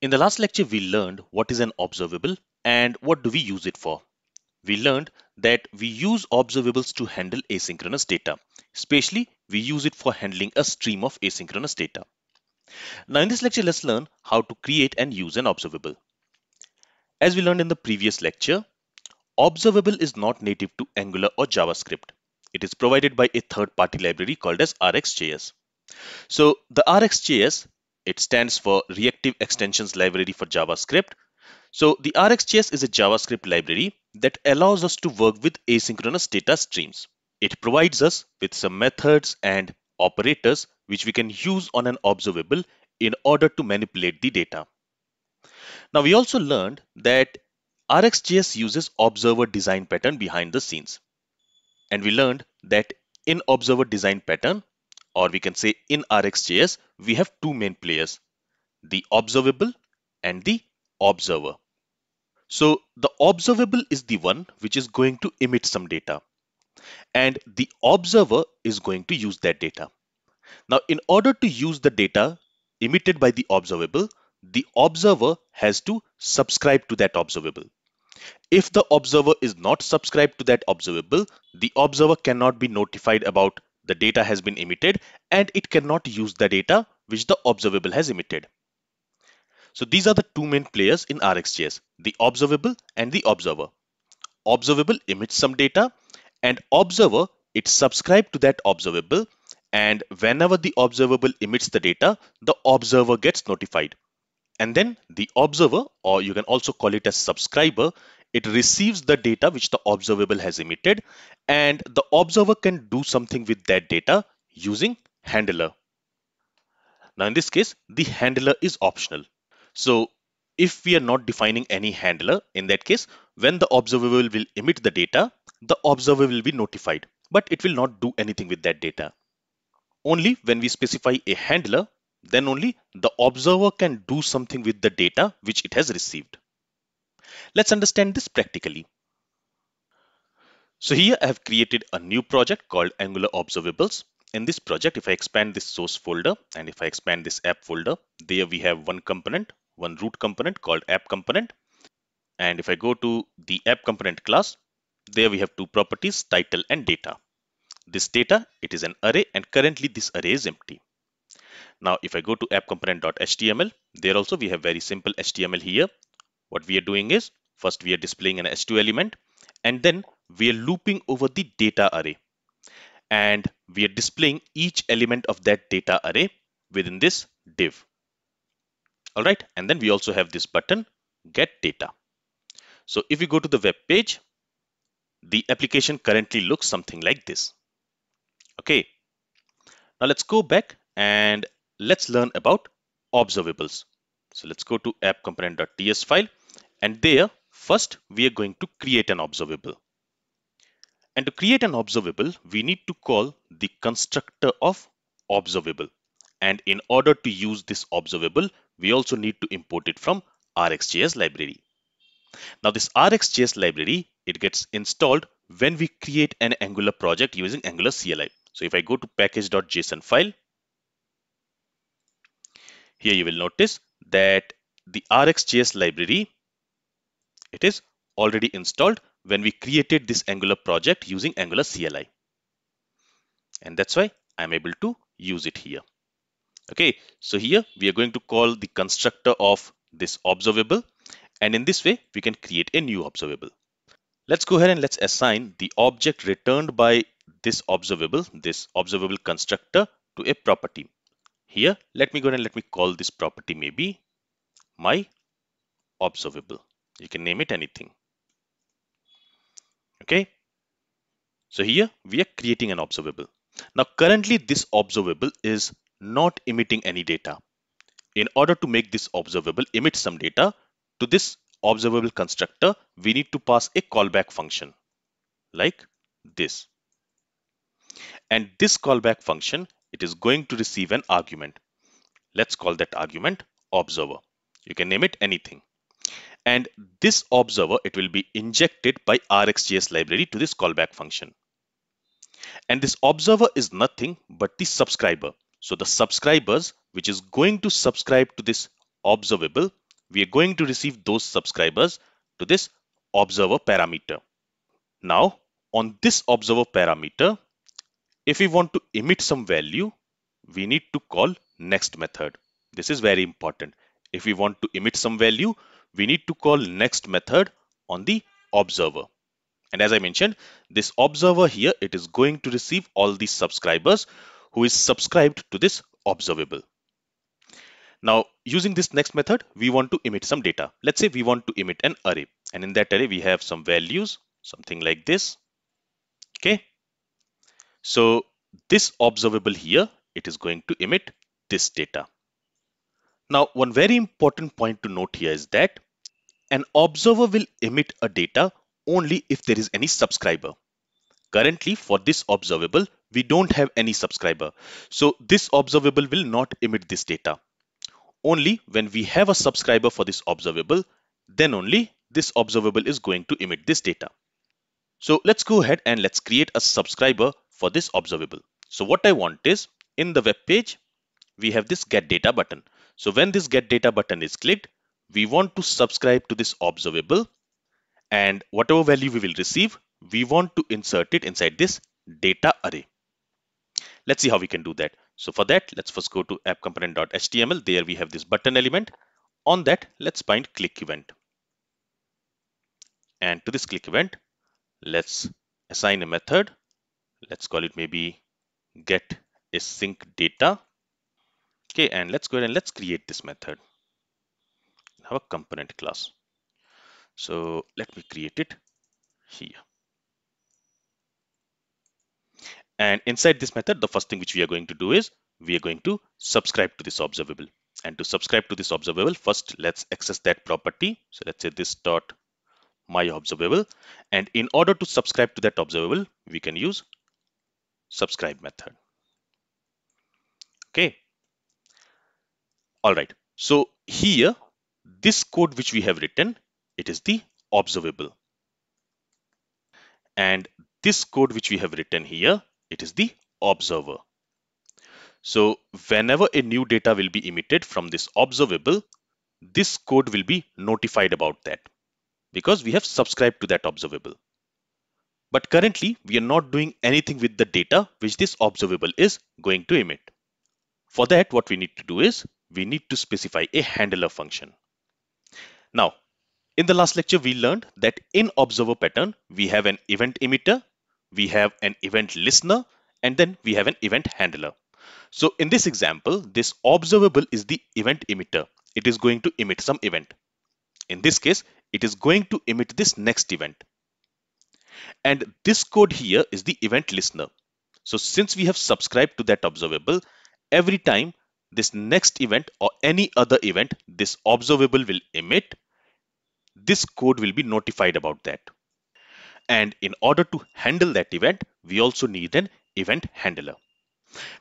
In the last lecture, we learned what is an observable and what do we use it for. We learned that we use observables to handle asynchronous data. Especially, we use it for handling a stream of asynchronous data. Now, in this lecture, let's learn how to create and use an observable. As we learned in the previous lecture, observable is not native to Angular or JavaScript. It is provided by a third-party library called as RxJS. So, the RxJS, it stands for Reactive Extensions Library for JavaScript. So the RxJS is a JavaScript library that allows us to work with asynchronous data streams. It provides us with some methods and operators which we can use on an observable in order to manipulate the data. Now we also learned that RxJS uses observer design pattern behind the scenes. And we learned that in observer design pattern, or we can say in RxJS, we have two main players, the observable and the observer. So the observable is the one which is going to emit some data, and the observer is going to use that data. Now, in order to use the data emitted by the observable, the observer has to subscribe to that observable. If the observer is not subscribed to that observable, the observer cannot be notified about the data has been emitted, and it cannot use the data which the observable has emitted. So these are the two main players in RxJS, the observable and the observer. Observable emits some data, and observer, it subscribes to that observable, and whenever the observable emits the data, the observer gets notified. And then the observer, or you can also call it as subscriber, it receives the data which the observable has emitted, and the observer can do something with that data using handler. Now in this case, the handler is optional. So if we are not defining any handler, in that case, when the observable will emit the data, the observer will be notified, but it will not do anything with that data. Only when we specify a handler, then only the observer can do something with the data which it has received. Let's understand this practically. So here I have created a new project called Angular Observables. In this project, if I expand this source folder and if I expand this app folder, there we have one component, one root component called app component. And if I go to the app component class, there we have two properties, title and data. This data, it is an array, and currently this array is empty. Now, if I go to app component.html, there also we have very simple HTML here. What we are doing is, first we are displaying an h2 element, and then we are looping over the data array. And we are displaying each element of that data array within this div. All right, and then we also have this button, get data. So if we go to the web page, the application currently looks something like this. Okay, now let's go back and let's learn about observables. So let's go to app component.ts file. And there, first, we are going to create an observable. And to create an observable, we need to call the constructor of observable. And in order to use this observable, we also need to import it from RxJS library. Now, this RxJS library, it gets installed when we create an Angular project using Angular CLI. So if I go to package.json file, here you will notice that the RxJS library, it is already installed when we created this Angular project using Angular CLI. And that's why I'm able to use it here. Okay, so here we are going to call the constructor of this observable. And in this way, we can create a new observable. Let's go ahead and let's assign the object returned by this observable constructor, to a property. Here, let me go ahead and let me call this property maybe my observable. You can name it anything. Okay. So here we are creating an observable. Now, currently this observable is not emitting any data. In order to make this observable emit some data, to this observable constructor, we need to pass a callback function like this. And this callback function, it is going to receive an argument. Let's call that argument observer. You can name it anything. And this observer, it will be injected by RxJS library to this callback function. And this observer is nothing but the subscriber. So the subscribers, which is going to subscribe to this observable, we are going to receive those subscribers to this observer parameter. Now, on this observer parameter, if we want to emit some value, we need to call next method. This is very important. If we want to emit some value, we need to call next method on the observer. And as I mentioned, this observer here, it is going to receive all these subscribers who is subscribed to this observable. Now, using this next method, we want to emit some data. Let's say we want to emit an array, and in that array we have some values, something like this. Okay, so this observable here, it is going to emit this data. Now, one very important point to note here is that an observer will emit a data only if there is any subscriber. Currently, for this observable, we don't have any subscriber. So this observable will not emit this data. Only when we have a subscriber for this observable, then only this observable is going to emit this data. So let's go ahead and let's create a subscriber for this observable. So what I want is, in the web page, we have this get data button. So when this get data button is clicked, we want to subscribe to this observable, and whatever value we will receive, we want to insert it inside this data array. Let's see how we can do that. So for that, let's first go to app component.html. There we have this button element. On that, let's find click event. And to this click event, let's assign a method. Let's call it maybe get async data. Okay, and let's go ahead and let's create this method. Have a component class. So let me create it here. And inside this method, the first thing which we are going to do is we are going to subscribe to this observable. And to subscribe to this observable, first let's access that property. So let's say this dot my observable. And in order to subscribe to that observable, we can use subscribe method. Okay. All right. So here, this code which we have written, it is the observable. And this code which we have written here, it is the observer. So whenever a new data will be emitted from this observable, this code will be notified about that because we have subscribed to that observable. But currently we are not doing anything with the data which this observable is going to emit. For that, what we need to do is we need to specify a handler function. Now, in the last lecture, we learned that in observer pattern, we have an event emitter, we have an event listener, and then we have an event handler. So in this example, this observable is the event emitter. It is going to emit some event. In this case, it is going to emit this next event. And this code here is the event listener. So since we have subscribed to that observable, every time this next event or any other event this observable will emit, this code will be notified about that. And in order to handle that event, we also need an event handler.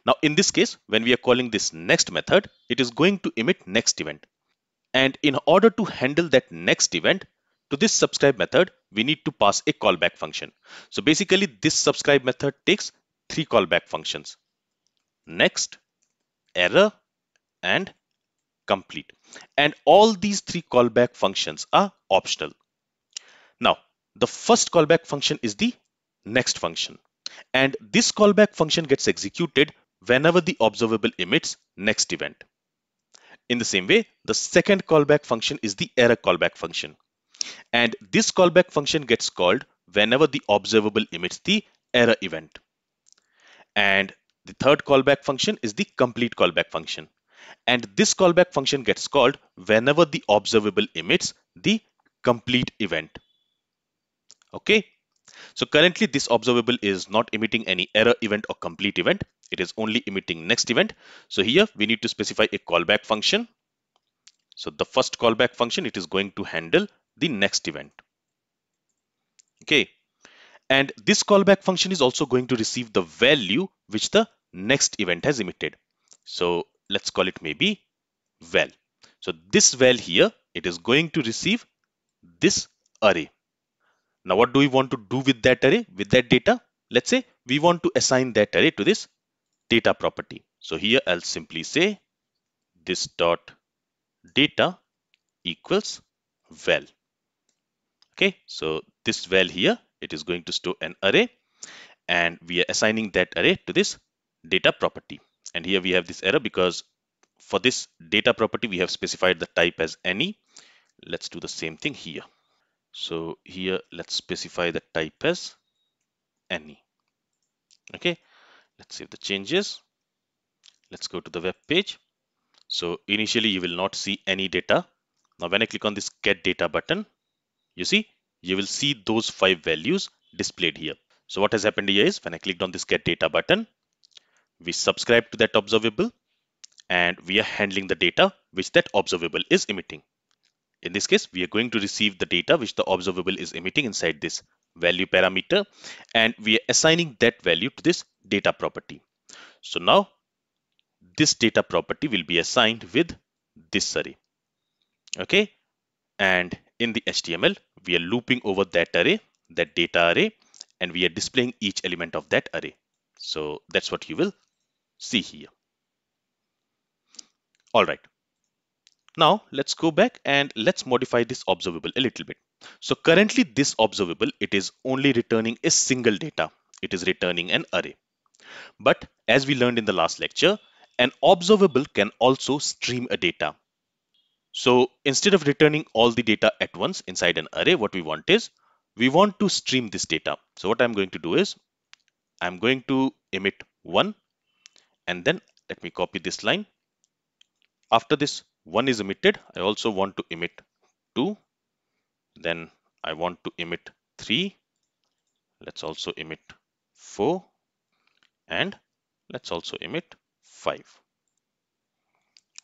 Now in this case, when we are calling this next method, it is going to emit next event. And in order to handle that next event, to this subscribe method, we need to pass a callback function. So basically this subscribe method takes three callback functions: next, error, and complete. And all these three callback functions are optional. Now, the first callback function is the next function. And this callback function gets executed whenever the observable emits next event. In the same way, the second callback function is the error callback function. And this callback function gets called whenever the observable emits the error event. And the third callback function is the complete callback function. And this callback function gets called whenever the observable emits the complete event. Okay. So currently this observable is not emitting any error event or complete event. It is only emitting next event. So here we need to specify a callback function. So the first callback function, it is going to handle the next event. Okay. And this callback function is also going to receive the value which the next event has emitted. So let's call it maybe val. So this val here, it is going to receive this array. Now, what do we want to do with that array, with that data? Let's say we want to assign that array to this data property. So here I'll simply say this dot data equals val. Okay, so this val here, it is going to store an array, and we are assigning that array to this data property. And here we have this error because for this data property we have specified the type as any. Let's do the same thing here. So here let's specify the type as any. Okay, let's save the changes. Let's go to the web page. So initially you will not see any data. Now when I click on this get data button, you see, you will see those 5 values displayed here. So what has happened here is when I clicked on this get data button, we subscribe to that observable and we are handling the data which that observable is emitting. In this case, we are going to receive the data which the observable is emitting inside this value parameter, and we are assigning that value to this data property. So now this data property will be assigned with this array. Okay, and in the HTML, we are looping over that array, that data array, and we are displaying each element of that array. So that's what you will see here. All right. Now let's go back and let's modify this observable a little bit. So currently this observable, it is only returning a single data. It is returning an array. But as we learned in the last lecture, an observable can also stream a data. So instead of returning all the data at once inside an array, what we want is we want to stream this data. So what I'm going to do is I'm going to emit 1, and then let me copy this line. After this 1 is emitted, I also want to emit 2. Then I want to emit 3. Let's also emit 4. And let's also emit 5.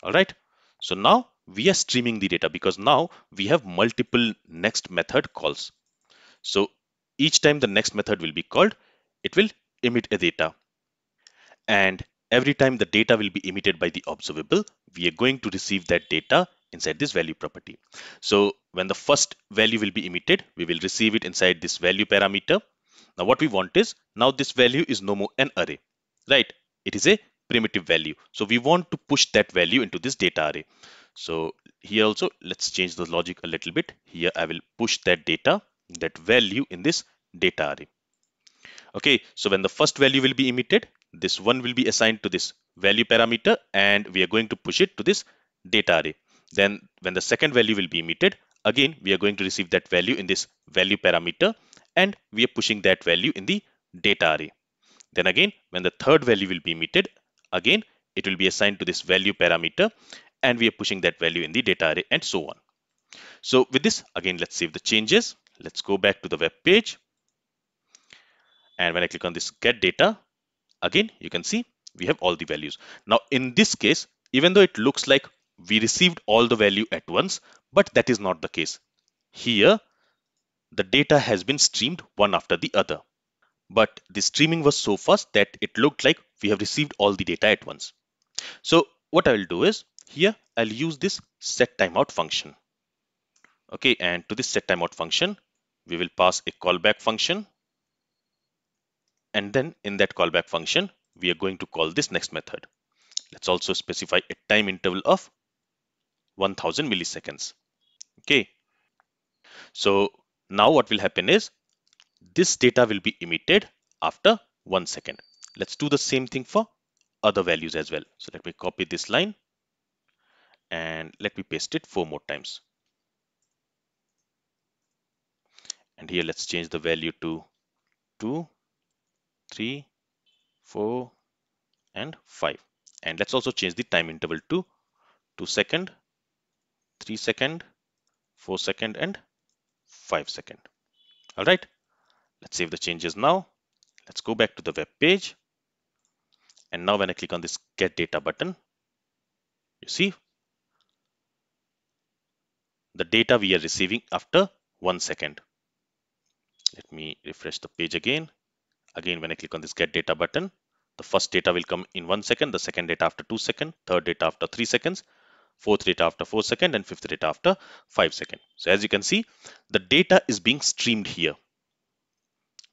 All right. So now we are streaming the data because now we have multiple next method calls. So each time the next method will be called, it will emit a data. And every time the data will be emitted by the observable, we are going to receive that data inside this value property. So when the first value will be emitted, we will receive it inside this value parameter. Now what we want is, now this value is no more an array, right? It is a primitive value. So we want to push that value into this data array. So here also, let's change the logic a little bit. Here I will push that data, that value in this data array. Okay, so when the first value will be emitted, this 1 will be assigned to this value parameter and we are going to push it to this data array. Then when the second value will be emitted, again, we are going to receive that value in this value parameter and we are pushing that value in the data array. Then again, when the third value will be emitted, again, it will be assigned to this value parameter and we are pushing that value in the data array, and so on. So with this, again, let's save the changes. Let's go back to the web page. And when I click on this get data, again, you can see we have all the values. Now in this case, even though it looks like we received all the value at once, but that is not the case. Here, the data has been streamed one after the other. But the streaming was so fast that it looked like we have received all the data at once. So what I will do is here, I'll use this set timeout function. Okay, and to this set timeout function, we will pass a callback function. And then in that callback function, we are going to call this next method. Let's also specify a time interval of 1000 milliseconds. Okay. So now what will happen is this data will be emitted after 1 second. Let's do the same thing for other values as well. So let me copy this line and let me paste it 4 more times. And here let's change the value to 2. 3, 4, and 5. And let's also change the time interval to 2 second, 3 second, 4 second, and 5 second. All right, let's save the changes now. Let's go back to the web page. And now when I click on this get data button, you see the data we are receiving after 1 second. Let me refresh the page again. Again, when I click on this get data button, the first data will come in 1 second, the second data after 2 seconds, third data after 3 seconds, fourth data after 4 seconds, and fifth data after 5 seconds. So as you can see, the data is being streamed here.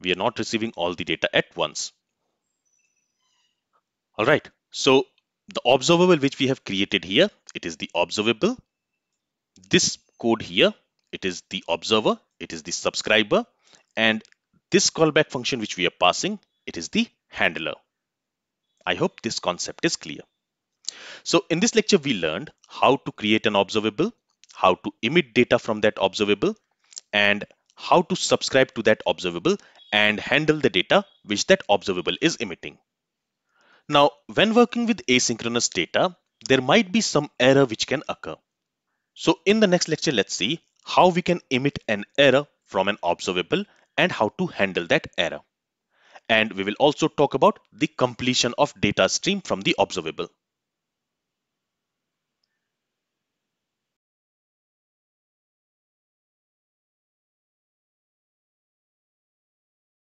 We are not receiving all the data at once. All right. So the observable which we have created here, it is the observable. this code here, it is the observer, it is the subscriber, and this callback function which we are passing, it is the handler. I hope this concept is clear. So in this lecture, we learned how to create an observable, how to emit data from that observable, and how to subscribe to that observable and handle the data which that observable is emitting. Now, when working with asynchronous data, there might be some error which can occur. So in the next lecture, let's see how we can emit an error from an observable and how to handle that error. And we will also talk about the completion of data stream from the observable.